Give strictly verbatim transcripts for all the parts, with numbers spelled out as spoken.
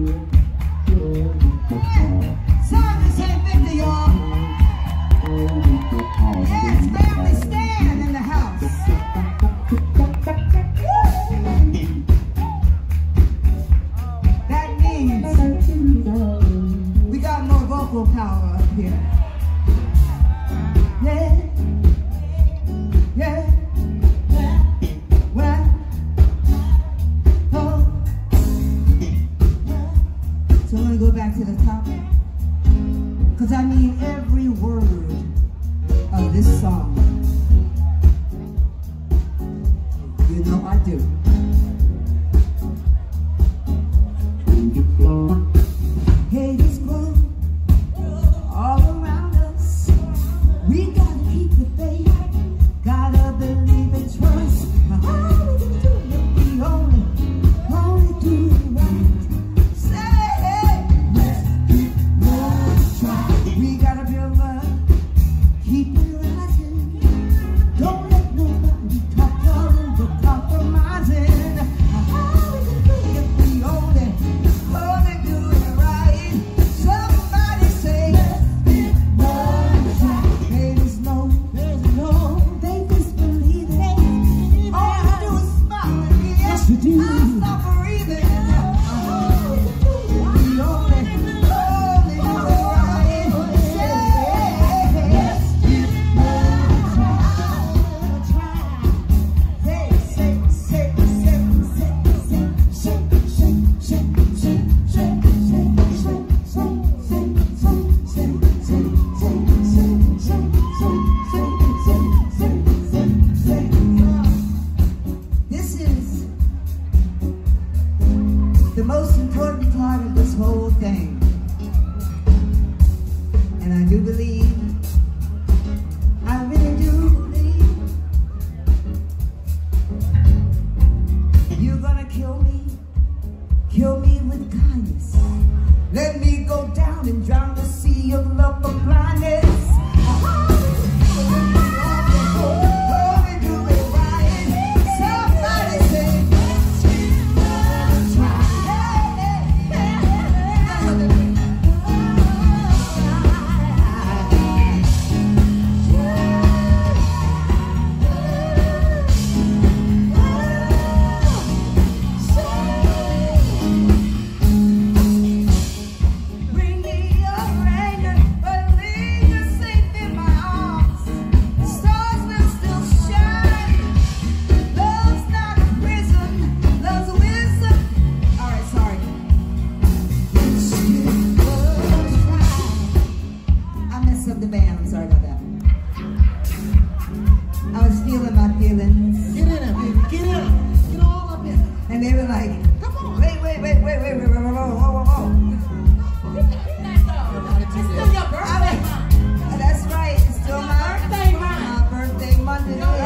Song to say fifty, y'all. Yes, Family Stand in the house. That means we got more vocal power up here. Yeah. Yeah. Back to the topic, because I mean every word of this song. You know I do. Hate is growing all around us. We gotta keep the faith. Gotta believe and trust. Now all we can do is be only, only do right. The most important part of this whole thing, and I do believe, I really do believe, you're gonna kill me, kill me with kindness. Let me go down and drown the sea of love for blindness. The band, I'm sorry about that. I was feeling my feelings. Get in up, baby, get up, get all up in. And they were like, come on, wait, wait, wait, wait, wait, wait, wait, wait, whoa, whoa, whoa. It's still your birthday month. That's right, it's still my birthday month. My birthday month it is.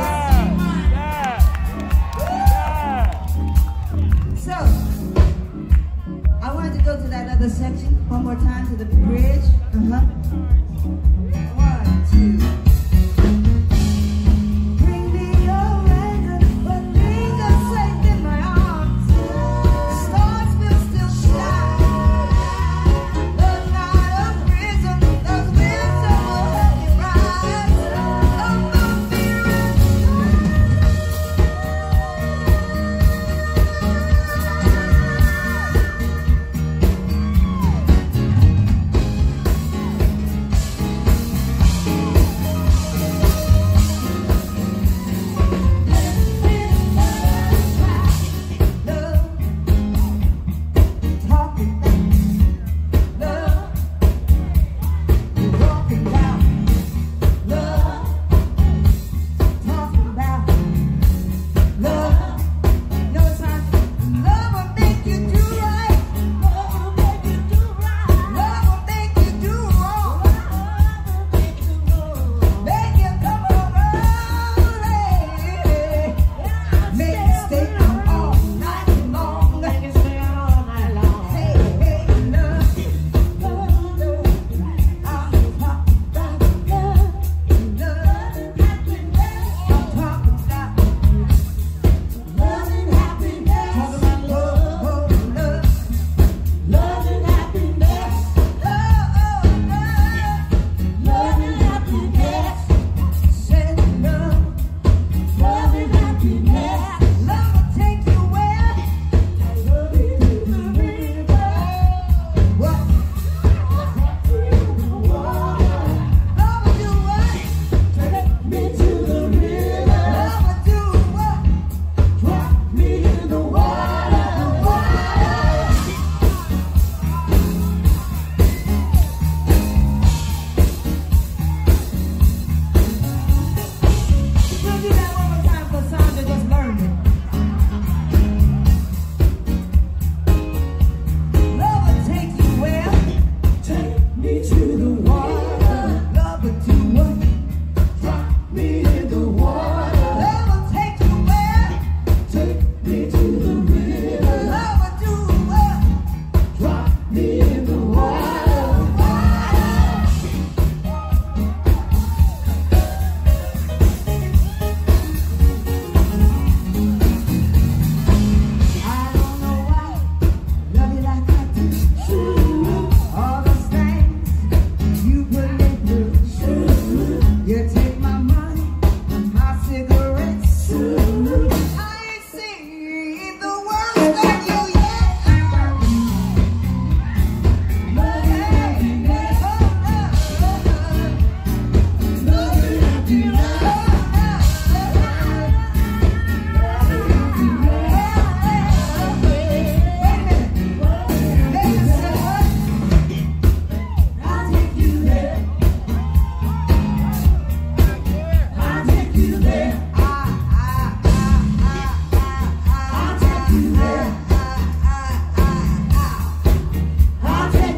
Yeah. So, I wanted to go to that other section one more time, to the bridge. Uh-huh. One, two.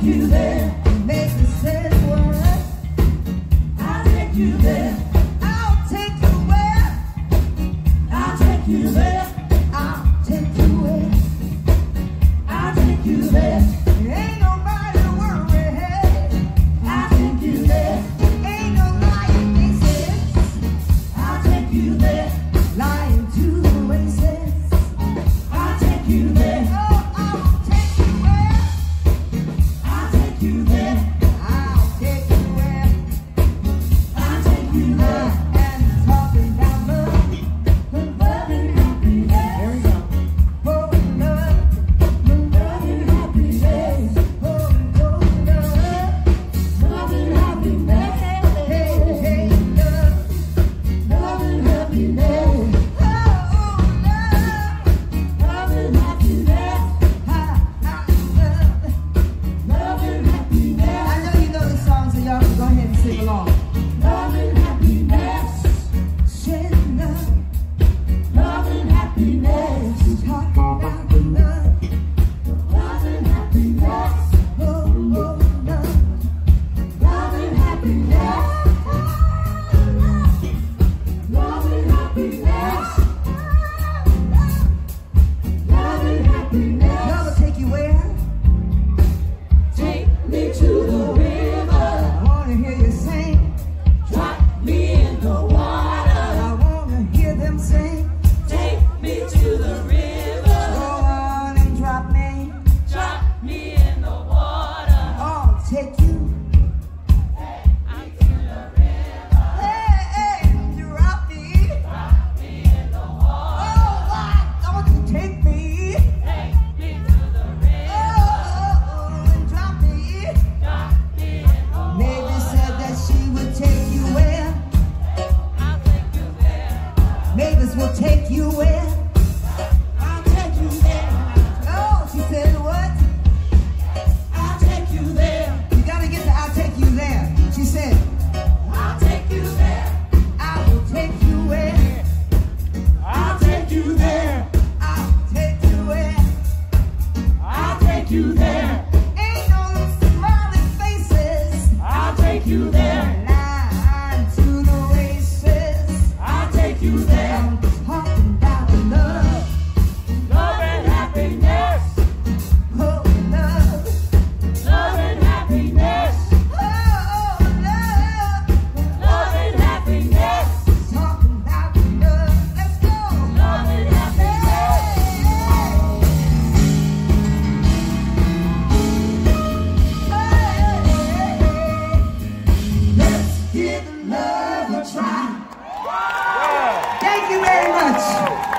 you there, make the sad worse. I'll take you there, I'll take you where. I'll take you there, I'll take you where. I'll take you there, ain't nobody worried. I'll take you there, ain't no lying faces. I'll take you there, lying to the races. I'll take you there. Neighbors will take you where? I'll take you there. Oh, she said what? I'll take you there. You gotta get the I'll take you there. She said, I'll take you there. I will take you where? I'll take you there. I'll take you where? I'll take you there. Ain't no smiling faces. I'll take you there. Give love a try. Yeah. Thank you very much.